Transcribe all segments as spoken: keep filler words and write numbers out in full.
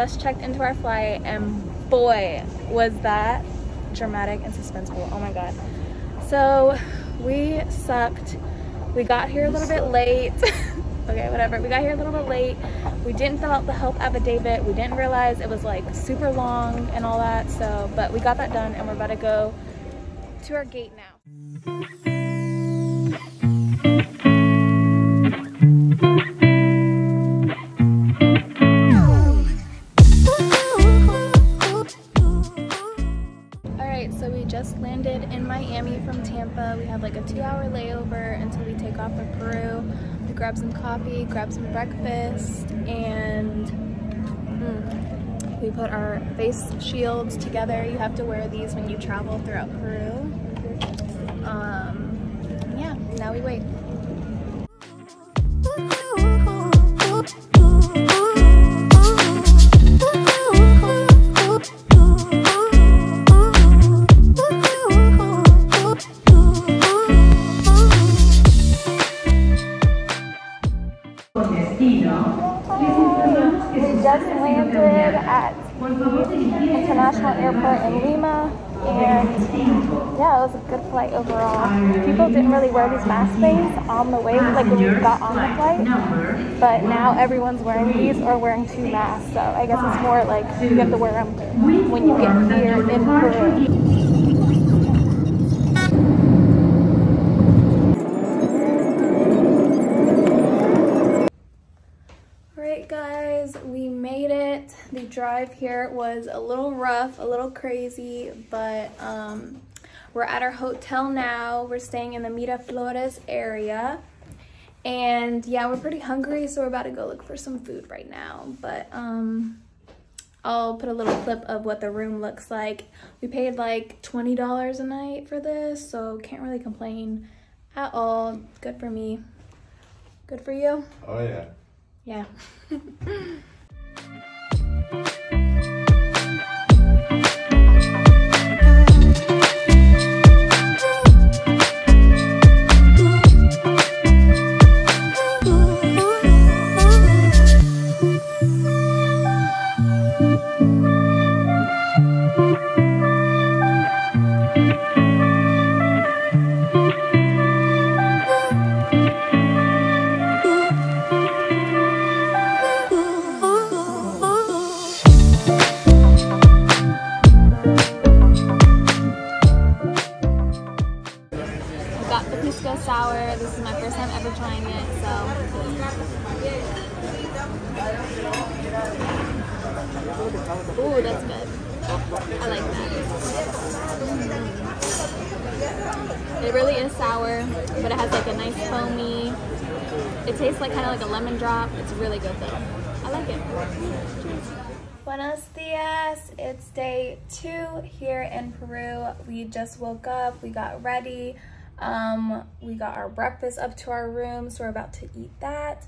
just checked into our flight, and boy, was that dramatic and suspenseful. Oh my god. So we sucked. We got here a little bit late. Okay, whatever. We got here a little bit late. We didn't fill out the health affidavit. We didn't realize it was like super long and all that. So, but we got that done, and we're about to go to our gate now. We have like a two-hour layover until we take off for Peru. We grab some coffee, grab some breakfast, and mm, we put our face shields together. You have to wear these when you travel throughout Peru. Um, yeah, now we wait. These mask things on the way, like when we got on the flight, but now everyone's wearing these or wearing two masks, so I guess it's more like you have to wear them when you get here in Peru. Alright guys, we made it. The drive here was a little rough, a little crazy, but um we're at our hotel now. We're staying in the Miraflores area. And yeah, we're pretty hungry, so we're about to go look for some food right now. But um, I'll put a little clip of what the room looks like. We paid like twenty dollars a night for this, so can't really complain at all. Good for me. Good for you? Oh yeah. Yeah. Here in Peru, we just woke up, we got ready, um, we got our breakfast up to our room, so we're about to eat that.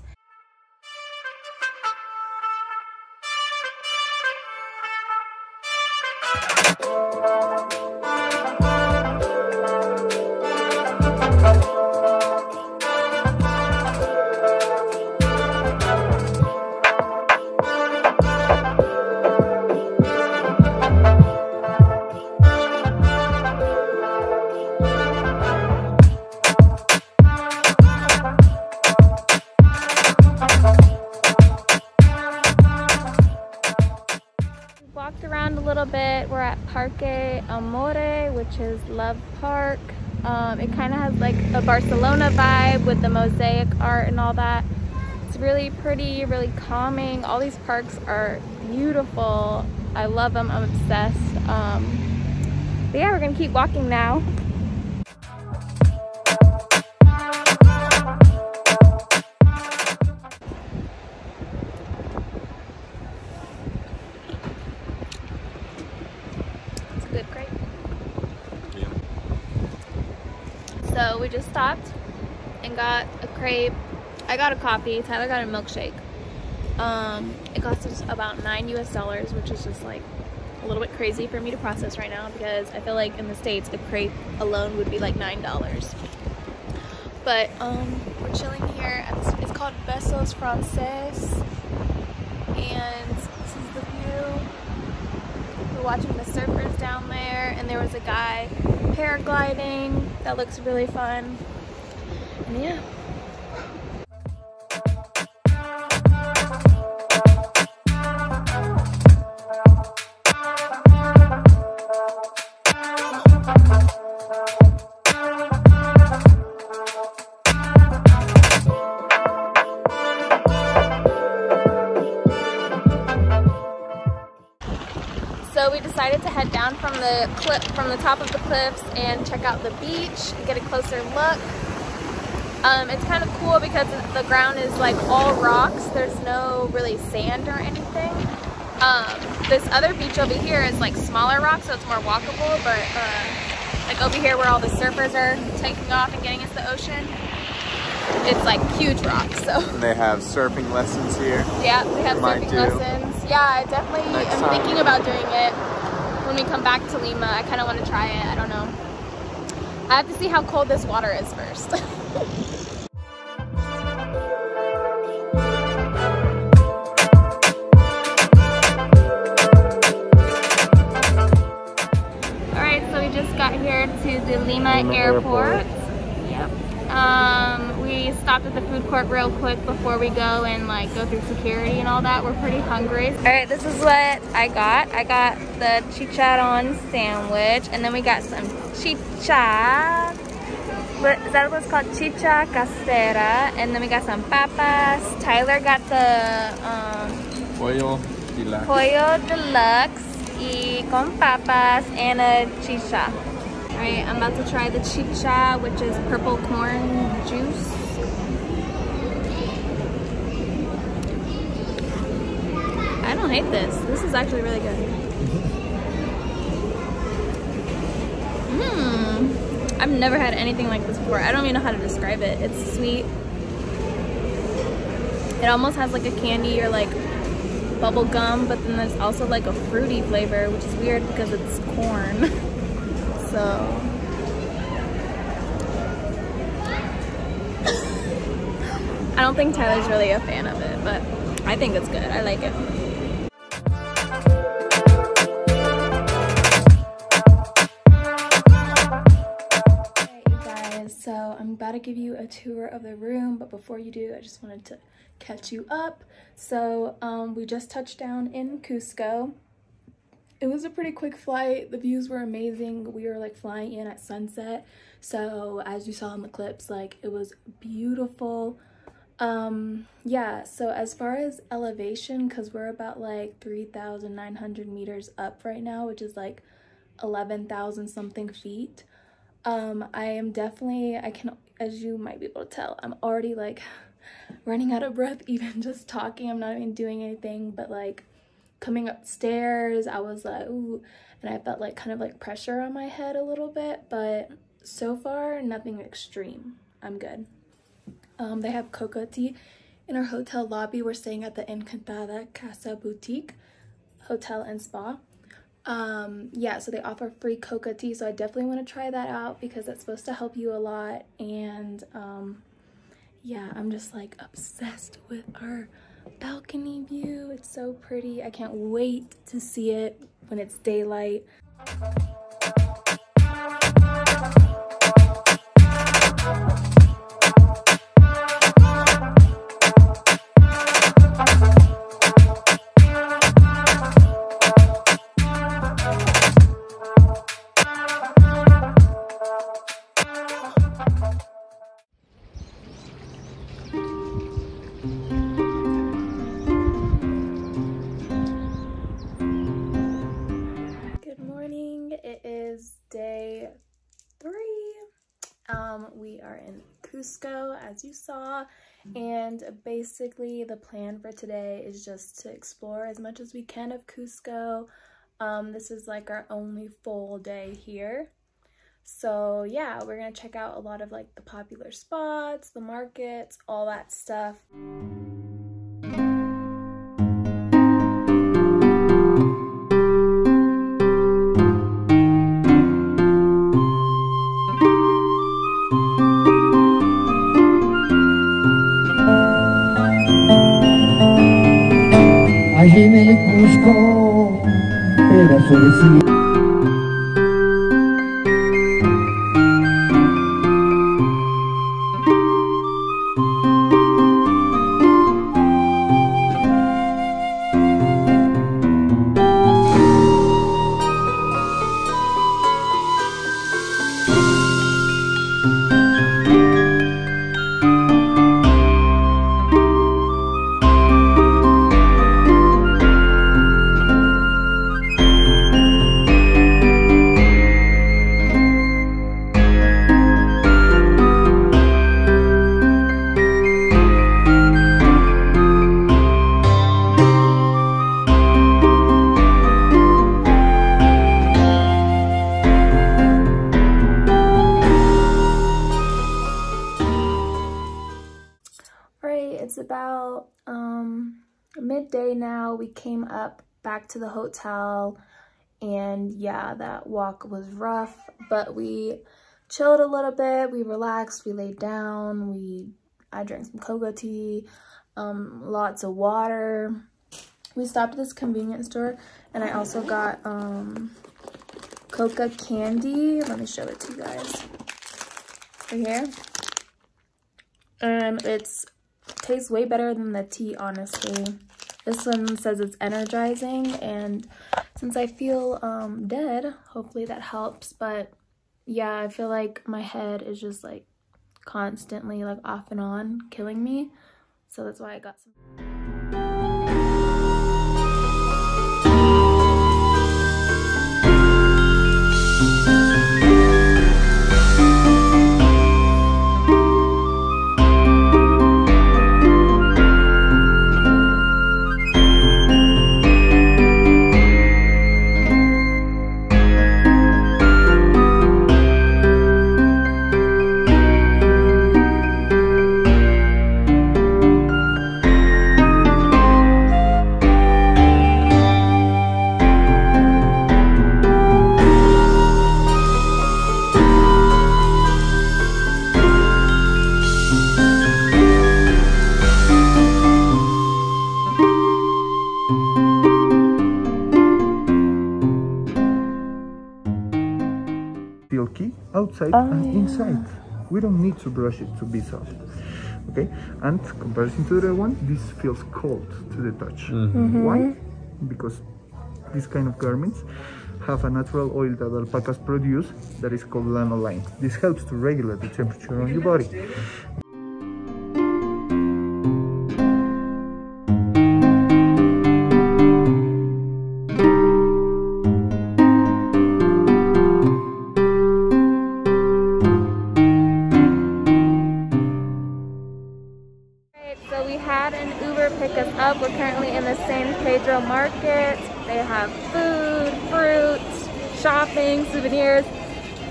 Which is Love Park. Um, it kind of has like a Barcelona vibe with the mosaic art and all that. It's really pretty, really calming. All these parks are beautiful. I love them, I'm obsessed. Um, but yeah, we're gonna keep walking now. So we just stopped and got a crepe. I got a coffee, Tyler got a milkshake. Um, it cost us about nine U S dollars, which is just like a little bit crazy for me to process right now because I feel like in the States, a crepe alone would be like nine dollars. But um, we're chilling here. At this, it's called Besos Franceses. And this is the view. We were watching the surfers down there, and there was a guy paragliding. That looks really fun. And yeah. So we decided to head down from the cliff, from the top of the cliffs, and check out the beach and get a closer look. Um, it's kind of cool because the ground is like all rocks. There's no really sand or anything. Um, this other beach over here is like smaller rocks, so it's more walkable. But uh, like over here, where all the surfers are taking off and getting into the ocean, it's like huge rocks. So. And they have surfing lessons here. Yeah, they have surfing lessons. Yeah, I definitely Next am time. thinking about doing it when we come back to Lima. I kind of want to try it. I don't know. I have to see how cold this water is first. Alright, so we just got here to the Lima, Lima airport. airport. Yep. Um, we stopped at the food court real quick before we go and like go through security and all that. We're pretty hungry. All right, this is what I got. I got the chicharron sandwich, and then we got some chicha. But that was called chicha casera, and then we got some papas. Tyler got the um, pollo deluxe. Pollo deluxe y con papas and a chicha. All right, I'm about to try the chicha, which is purple corn juice. I don't hate this. This is actually really good. Mmm. I've never had anything like this before. I don't even know how to describe it. It's sweet. It almost has like a candy or like bubble gum, but then there's also like a fruity flavor, which is weird because it's corn. So I don't think Tyler's really a fan of it, but I think it's good. I like it. Alright, you guys, so I'm about to give you a tour of the room, but before you do, I just wanted to catch you up. So um, we just touched down in Cusco. It was a pretty quick flight. The views were amazing. We were like flying in at sunset. So as you saw in the clips, like it was beautiful. Um, yeah, so as far as elevation, cause we're about like three thousand nine hundred meters up right now, which is like eleven thousand something feet. Um, I am definitely, I can, as you might be able to tell, I'm already like running out of breath, even just talking. I'm not even doing anything, but like, coming upstairs, I was like, ooh, and I felt like kind of like pressure on my head a little bit, but so far, nothing extreme. I'm good. Um, they have cocoa tea in our hotel lobby. We're staying at the Encantada Casa Boutique Hotel and Spa. Um, yeah, so they offer free cocoa tea, so I definitely want to try that out because that's supposed to help you a lot, and um, yeah, I'm just like obsessed with our balcony view. It's so pretty. I can't wait to see it when it's daylight. Cusco, as you saw, and basically the plan for today is just to explore as much as we can of Cusco. Um, this is like our only full day here, so yeah, we're gonna check out a lot of like the popular spots, the markets, all that stuff. Cusco. about um, midday now. We came up back to the hotel, and yeah, that walk was rough, but we chilled a little bit, we relaxed, we laid down, we I drank some cocoa tea, um, lots of water. We stopped at this convenience store, and I also got um, coca candy. Let me show it to you guys. Right here. And it's tastes way better than the tea, honestly. This one says it's energizing, and since I feel um, dead, hopefully that helps. But yeah, I feel like my head is just like constantly like off and on, killing me. So that's why I got some. Outside oh, and yeah. inside. We don't need to brush it to be soft. Okay? And comparison to the other one, this feels cold to the touch. Mm-hmm. Mm-hmm. Why? Because these kind of garments have a natural oil that alpacas produce that is called lanoline. This helps to regulate the temperature on your body. Market. They have food, fruit, shopping, souvenirs.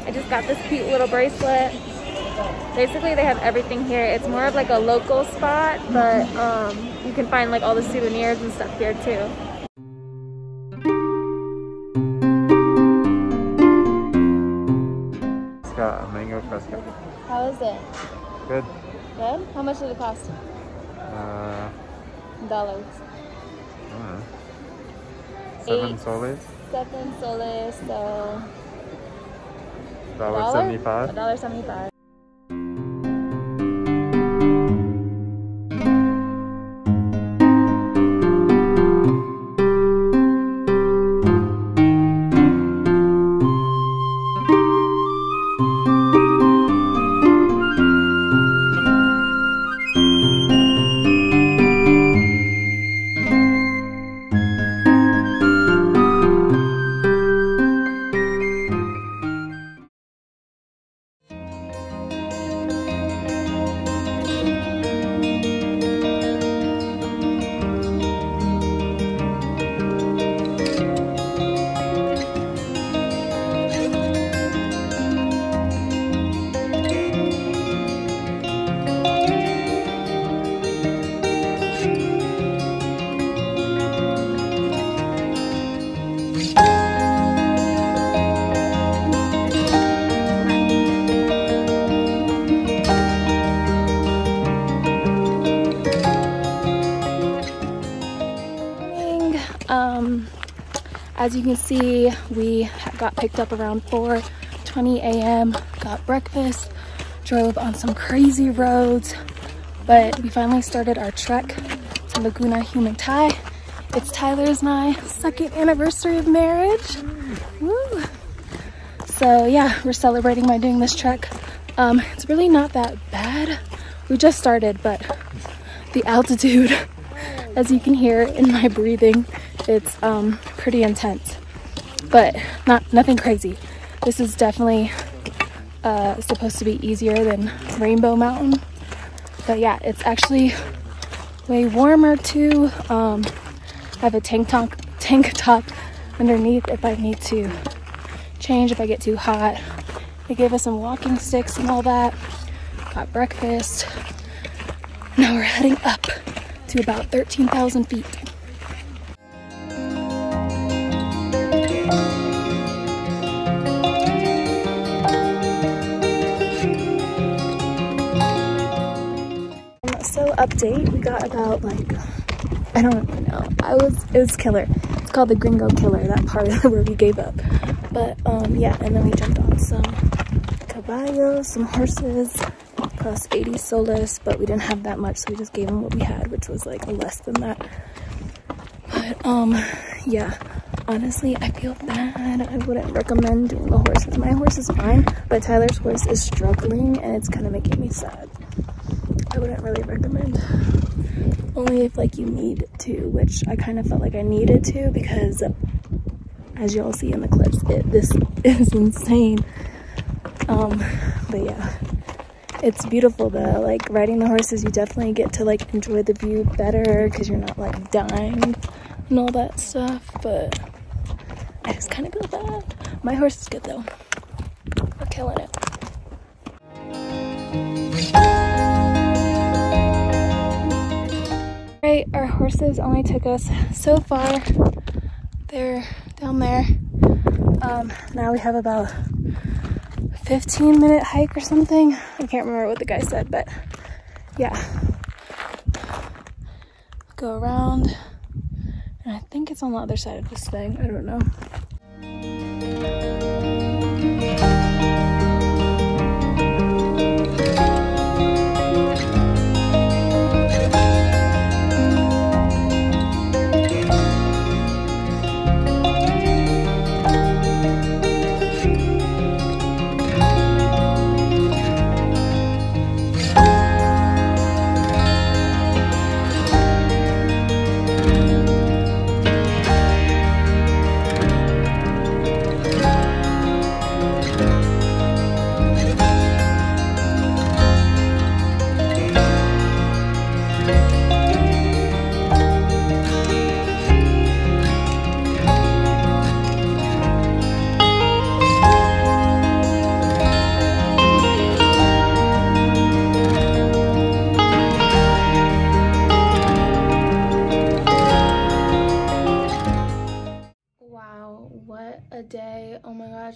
I just got this cute little bracelet. Basically, they have everything here. It's more of like a local spot, but um, you can find like all the souvenirs and stuff here too. It's got a mango fresco. How is it? Good. Good? How much did it cost? Uh, Dollars. Uh, seven Eight, soles. Seven soles, so dollar seventy-five. A dollar seventy-five. As you can see, we got picked up around four twenty a m, got breakfast, drove on some crazy roads, but we finally started our trek to Laguna Humantay. It's Tyler's and my second anniversary of marriage. Woo. So yeah, we're celebrating by doing this trek. Um, it's really not that bad. We just started, but the altitude, as you can hear in my breathing, it's um, pretty intense, but not nothing crazy. This is definitely uh, supposed to be easier than Rainbow Mountain, but yeah, it's actually way warmer too. Um, I have a tank top, tank top underneath if I need to change if I get too hot. They gave us some walking sticks and all that. Got breakfast. Now we're heading up. to about thirteen thousand feet. So update, we got about like, I don't really know, I was, it was killer. It's called the Gringo Killer, that part where we gave up. But um, yeah, and then we jumped on some caballos, some horses, cost eighty soles, but we didn't have that much, so we just gave them what we had, which was like less than that. But um, yeah, honestly, I feel bad. I wouldn't recommend doing the horses. My horse is fine, but Tyler's horse is struggling, and it's kind of making me sad. I wouldn't really recommend. Only if like you need to, which I kind of felt like I needed to, because as y'all see in the clips, it, this is insane. Um, but yeah, it's beautiful though. Like riding the horses, you definitely get to like enjoy the view better because you're not like dying and all that stuff. But I just kind of feel bad. My horse is good though. We're killing it. Alright, our horses only took us so far. They're down there. Um, now we have about fifteen minute hike or something. I can't remember what the guy said, but yeah. Go around, and I think it's on the other side of this thing. I don't know.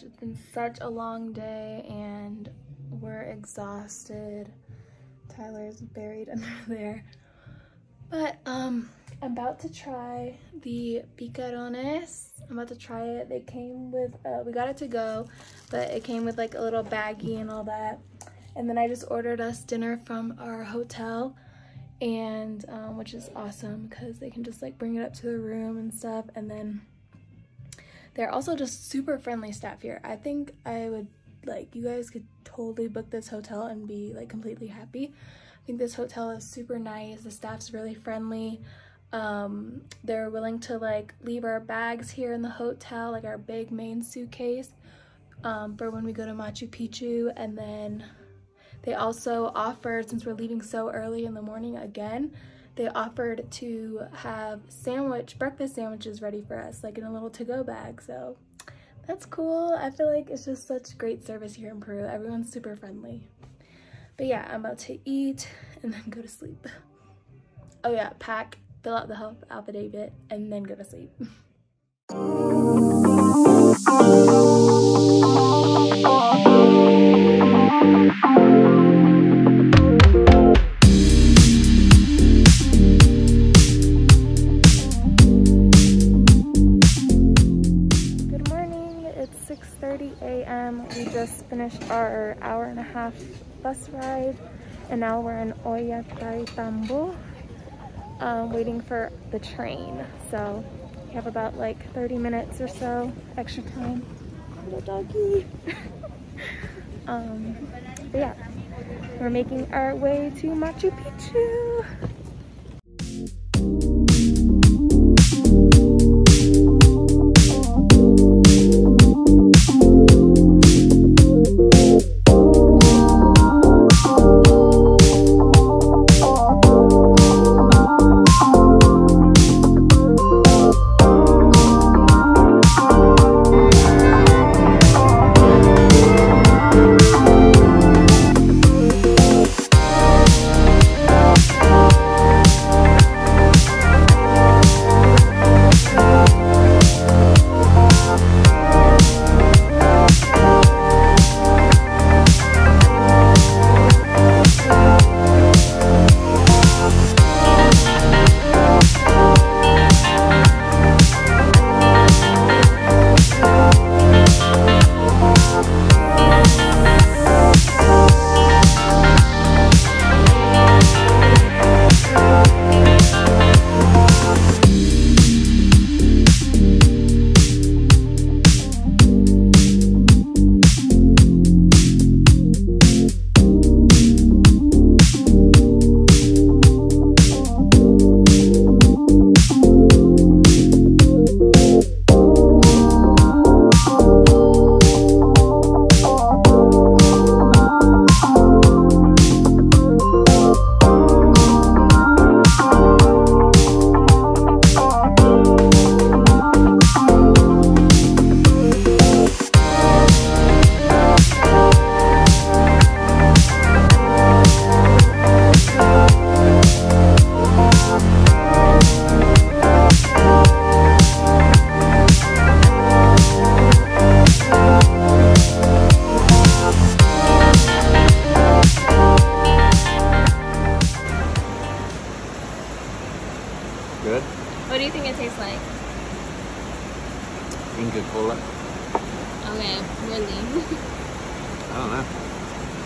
It's been such a long day and we're exhausted. Tyler's buried under there. But um, I'm about to try the picarones. I'm about to try it. They came with, uh, we got it to go, but it came with like a little baggie and all that. And then I just ordered us dinner from our hotel, and um, which is awesome because they can just like bring it up to the room and stuff. And then they're also just super friendly staff here. I think I would, like, you guys could totally book this hotel and be, like, completely happy. I think this hotel is super nice. The staff's really friendly. Um, they're willing to, like, leave our bags here in the hotel, like our big main suitcase, um, for when we go to Machu Picchu. And then they also offered, since we're leaving so early in the morning again, they offered to have sandwich, breakfast sandwiches ready for us, like in a little to-go bag, so that's cool. I feel like it's just such great service here in Peru. Everyone's super friendly. But yeah, I'm about to eat and then go to sleep. Oh yeah, pack, fill out the health affidavit, and then go to sleep. Finished our hour and a half bus ride, and now we're in Ollantaytambo, um, waiting for the train. So we have about like thirty minutes or so extra time. Little doggy. um, but yeah, we're making our way to Machu Picchu. Oh,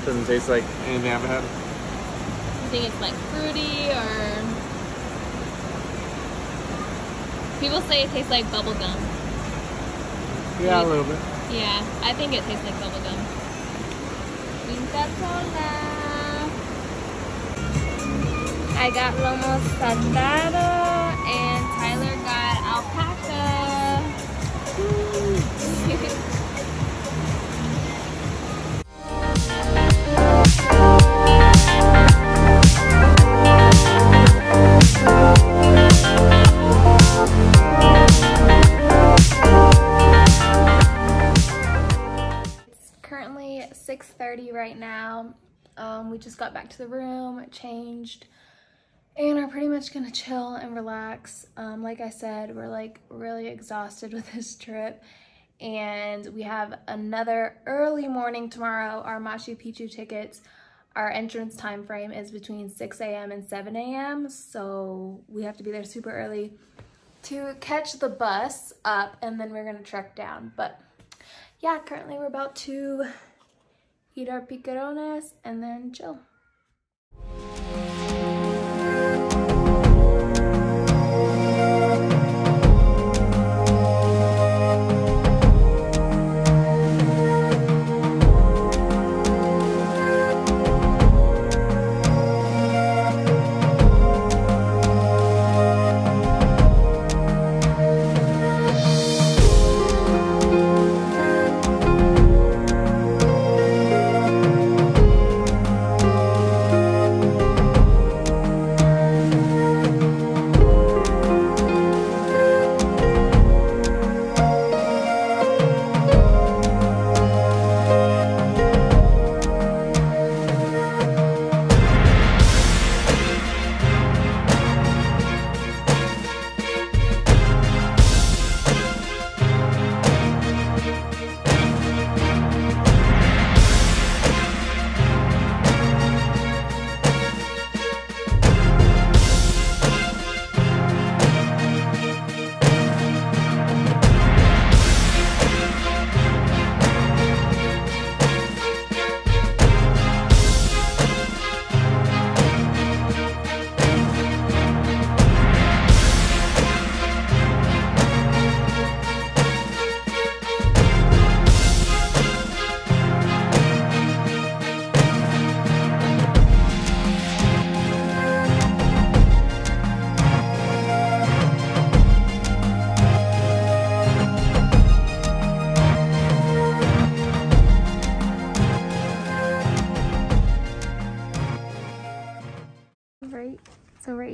Doesn't taste like anything I've had. You think it's like fruity or... People say it tastes like bubble gum. Yeah, a little bit. Yeah, I think it tastes like bubble gum. Inca cola. I got lomo saltado and Tyler got alpaca. six thirty right now. Um, we just got back to the room, changed, and are pretty much gonna chill and relax. Um, like I said, we're like really exhausted with this trip, and we have another early morning tomorrow. Our Machu Picchu tickets, our entrance time frame is between six A M and seven A M, so we have to be there super early to catch the bus up, and then we're gonna trek down. But yeah, currently we're about to eat our picarones and then chill.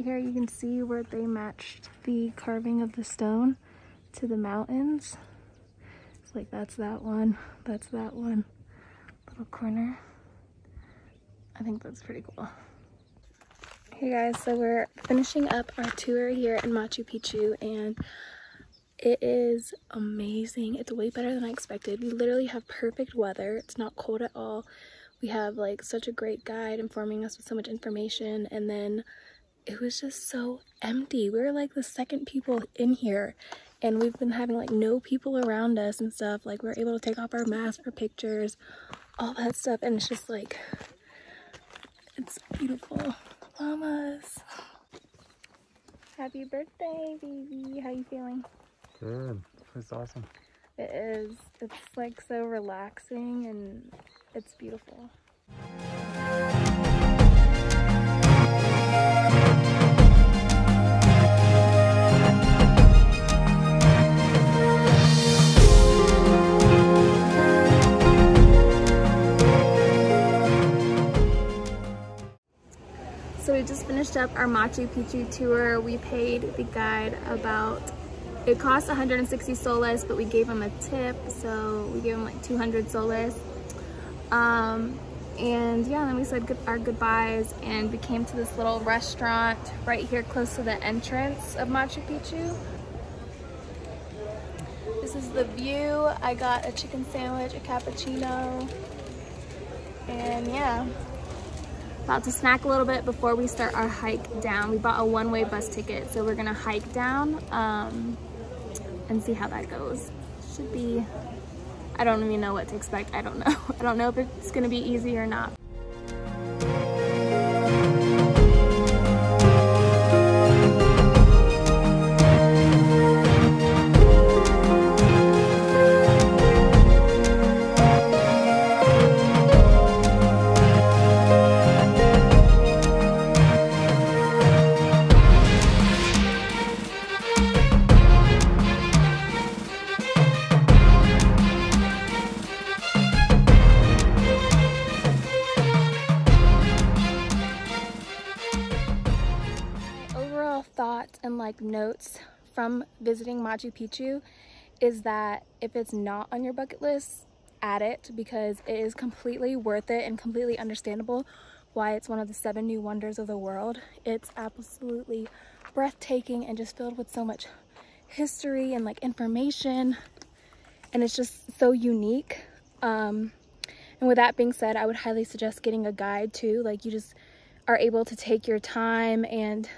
Here you can see where they matched the carving of the stone to the mountains. It's like that's that one, that's that one little corner. I think that's pretty cool. Hey guys, so we're finishing up our tour here in Machu Picchu, and it is amazing. It's way better than I expected. We literally have perfect weather. It's not cold at all. We have like such a great guide informing us with so much information, and then it was just so empty. We were like the second people in here, and we've been having like no people around us and stuff. Like we were able to take off our masks, our pictures, all that stuff. And it's just like, it's beautiful. Llamas. Happy birthday, baby. How you feeling? Good. It's awesome. It is. It's like so relaxing, and it's beautiful. So we just finished up our Machu Picchu tour. We paid the guide about, it cost one hundred sixty soles, but we gave him a tip, so we gave him like two hundred soles. Um, and yeah, then we said good, our goodbyes, and we came to this little restaurant right here close to the entrance of Machu Picchu. This is the view. I got a chicken sandwich, a cappuccino, and yeah. About to snack a little bit before we start our hike down. We bought a one-way bus ticket, so we're gonna hike down um, and see how that goes. Should be I don't even know what to expect. I don't know. I don't know if it's gonna be easy or not. Like notes from visiting Machu Picchu is that if it's not on your bucket list, add it, because it is completely worth it and completely understandable why it's one of the seven new wonders of the world. It's absolutely breathtaking and just filled with so much history and like information, and it's just so unique. Um, and with that being said, I would highly suggest getting a guide too. Like, you just are able to take your time and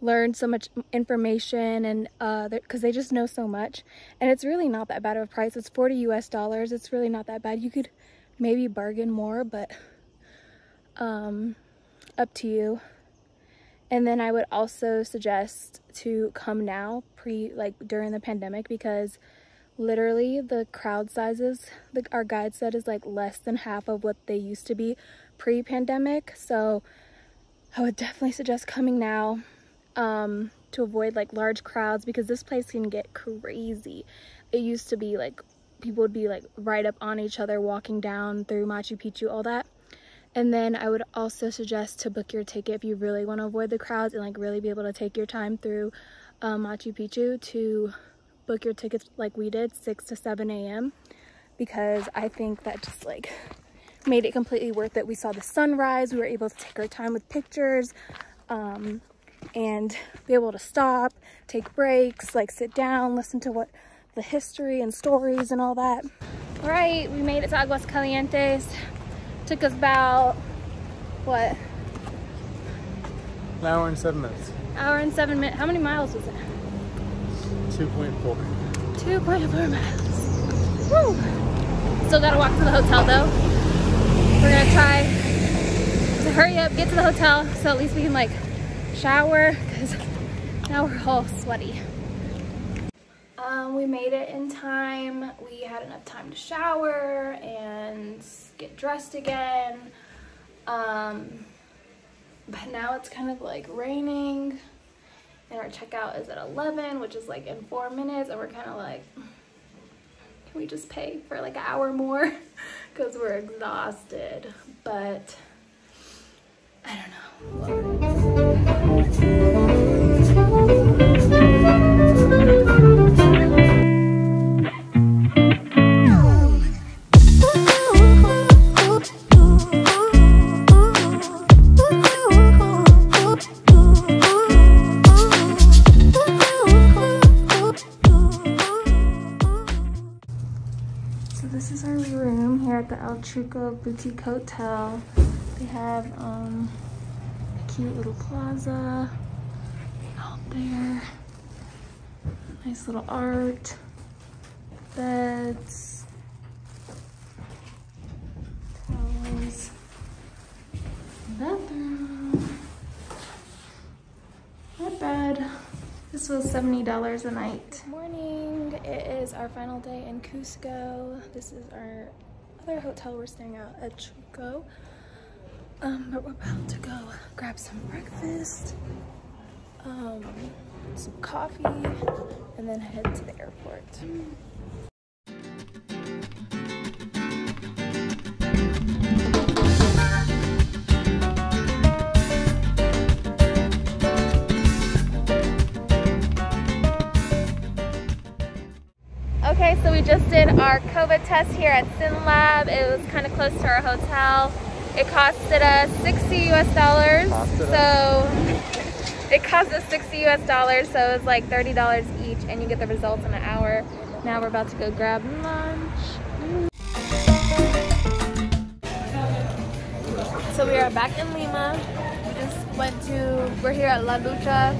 learn so much information, and uh because they just know so much, and it's really not that bad of a price. It's forty U S dollars. It's really not that bad. You could maybe bargain more, but um up to you. And then I would also suggest to come now, pre like during the pandemic, because literally the crowd sizes, like our guide said, is like less than half of what they used to be pre-pandemic. So I would definitely suggest coming now, um to avoid like large crowds, because this place can get crazy. It used to be like people would be like right up on each other walking down through Machu Picchu, all that. And then I would also suggest to book your ticket if you really want to avoid the crowds and like really be able to take your time through uh, Machu Picchu, to book your tickets like we did, six to seven A M because I think that just like made it completely worth it. We saw the sunrise, we were able to take our time with pictures, um and be able to stop, take breaks, like sit down, listen to what the history and stories and all that. All right, we made it to Aguas Calientes. Took us about, what? An hour and seven minutes. Hour and seven minutes. How many miles was it? two point four. two point four miles. Woo! Still gotta walk to the hotel though. We're gonna try to hurry up, get to the hotel, so at least we can like shower, because now we're all sweaty. Um, we made it in time. We had enough time to shower and get dressed again. Um, but now it's kind of like raining, and our checkout is at eleven, which is like in four minutes, and we're kind of like, can we just pay for like an hour more? Because we're exhausted, but I don't know. Lord. So this is our room here at the El Chuco Boutique Hotel. They have um cute little plaza out there, nice little art, beds, towels, bathroom, not bad. This was seventy dollars a night. Good morning, it is our final day in Cusco. This is our other hotel we're staying at, El Chuco. Um, but we're about to go grab some breakfast, um, some coffee, and then head to the airport. Okay, so we just did our COVID test here at Syn Lab. It was kind of close to our hotel. It costed us sixty U S dollars, so it cost us sixty U S dollars, so it was like thirty dollars each, and you get the results in an hour. Now we're about to go grab lunch. So we are back in Lima. We just went to, we're here at La Lucha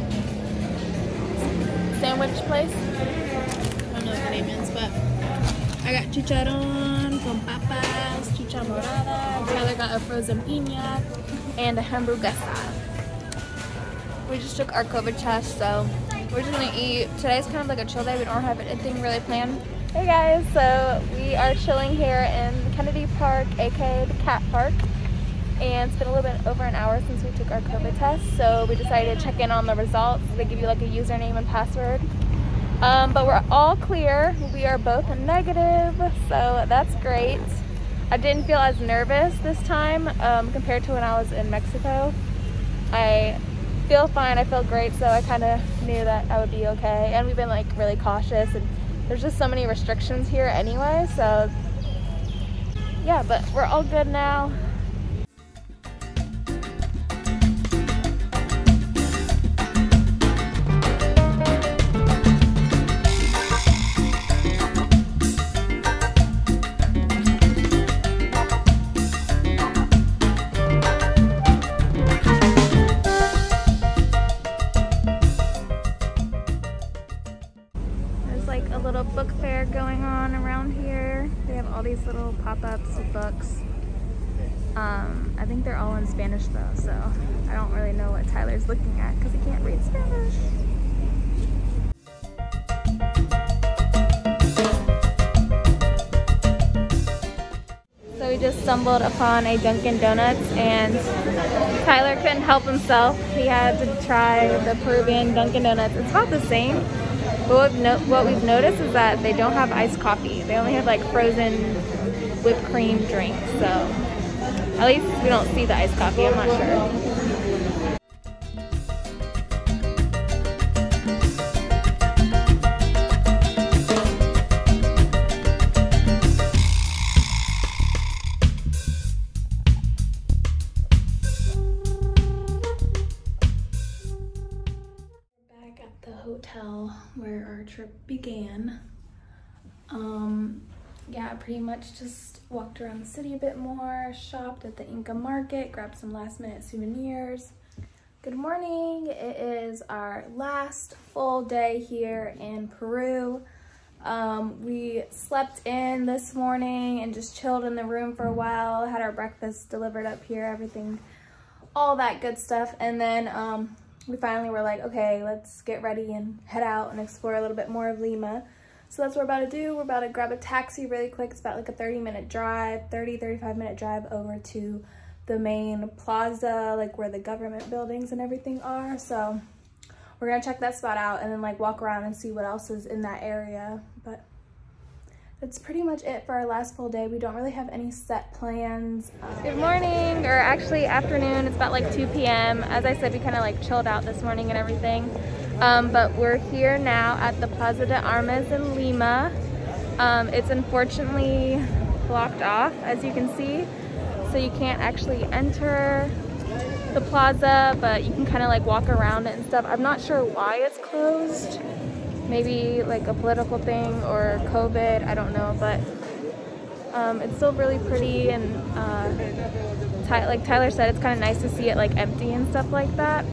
sandwich place. I don't know what the name is, but I got chicharron con papas, chicha morada. Tyler got a frozen piña and a hamburguesa. We just took our COVID test, so we're just gonna eat. Today's kind of like a chill day. We don't have anything really planned. Hey guys, so we are chilling here in Kennedy Park, aka the Cat Park. And it's been a little bit over an hour since we took our COVID test, so we decided to check in on the results. They give you like a username and password. Um, but we're all clear. We are both negative, so that's great. I didn't feel as nervous this time um, compared to when I was in Mexico. I feel fine. I feel great, so I kind of knew that I would be okay. And we've been like really cautious, and there's just so many restrictions here anyway, so yeah, but we're all good now. Pop-ups with books. Um, I think they're all in Spanish though, so I don't really know what Tyler's looking at because he can't read Spanish. So we just stumbled upon a Dunkin' Donuts and Tyler couldn't help himself. He had to try the Peruvian Dunkin' Donuts. It's about the same, but what we've, no what we've noticed is that they don't have iced coffee. They only have like frozen whipped cream drink, so at least we don't see the iced coffee. I'm not sure. We're back at the hotel where our trip began. Um, Yeah, I pretty much just walked around the city a bit more, shopped at the Inca Market, grabbed some last minute souvenirs. Good morning! It is our last full day here in Peru. Um, we slept in this morning and just chilled in the room for a while, had our breakfast delivered up here, everything, all that good stuff. And then um, we finally were like, okay, let's get ready and head out and explore a little bit more of Lima. So that's what we're about to do. We're about to grab a taxi really quick. It's about like a thirty minute drive, thirty, thirty-five minute drive over to the main plaza, like where the government buildings and everything are. So we're gonna check that spot out and then like walk around and see what else is in that area. But that's pretty much it for our last full day. We don't really have any set plans. Um, Good morning, or actually afternoon. It's about like two P M As I said, we kind of like chilled out this morning and everything. Um, but we're here now at the Plaza de Armas in Lima. Um, it's unfortunately blocked off, as you can see, so you can't actually enter the plaza, but you can kind of like walk around it and stuff. I'm not sure why it's closed. Maybe like a political thing or COVID, I don't know, but um, it's still really pretty, and uh, Ty like Tyler said, it's kind of nice to see it like empty and stuff like that.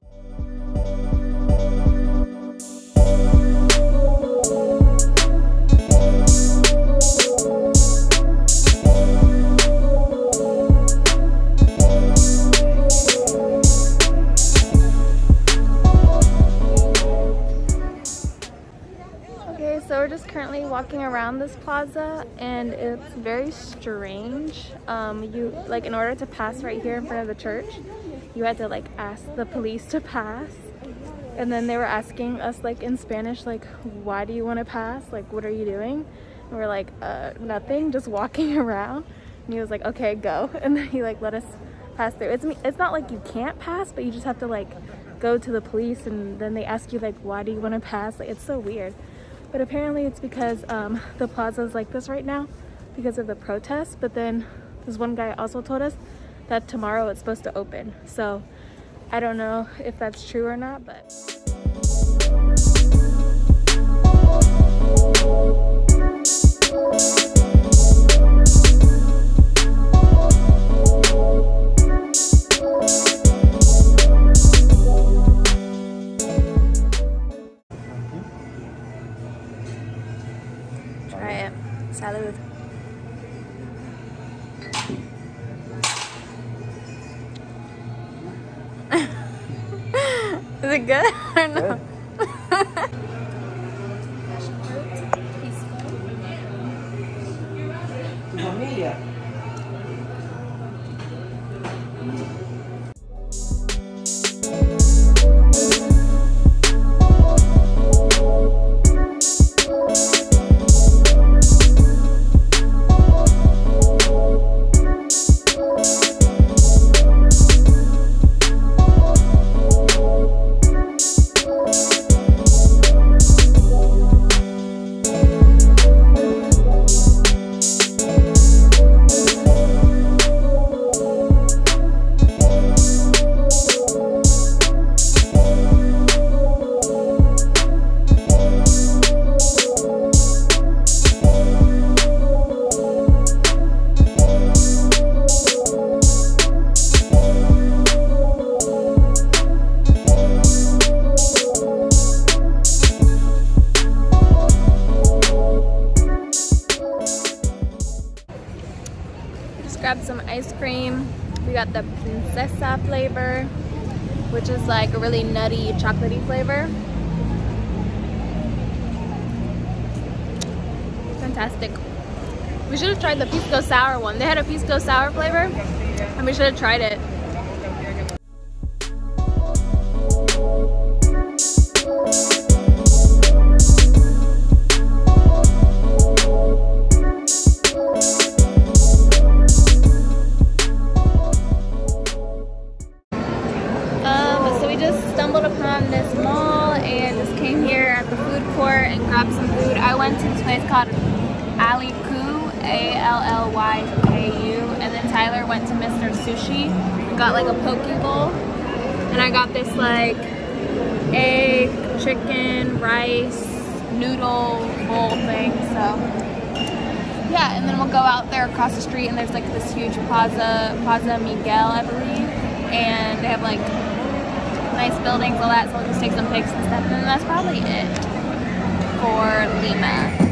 Walking around this plaza, and it's very strange. Um, you like in order to pass right here in front of the church, you had to like ask the police to pass, and then they were asking us like in Spanish, like, why do you want to pass? Like, what are you doing? And we're like, uh, nothing, just walking around. And he was like, okay, go. And then he like let us pass through. It's it's not like you can't pass, but you just have to like go to the police, and then they ask you like, why do you want to pass? Like, it's so weird. But apparently it's because um, the plaza is like this right now because of the protests. But then this one guy also told us that tomorrow it's supposed to open. So I don't know if that's true or not, but. Salud. Is it good or no? Good. Grabbed some ice cream. We got the princesa flavor, which is like a really nutty chocolatey flavor. Fantastic. We should have tried the pisco sour one. They had a pisco sour flavor and we should have tried it. Got like a poke bowl, and I got this like egg, chicken, rice, noodle bowl thing. So yeah, and then we'll go out there across the street, and there's like this huge plaza, Plaza Miguel, I believe, and they have like nice buildings, all that. So we'll just take some pics and stuff, and that's probably it for Lima.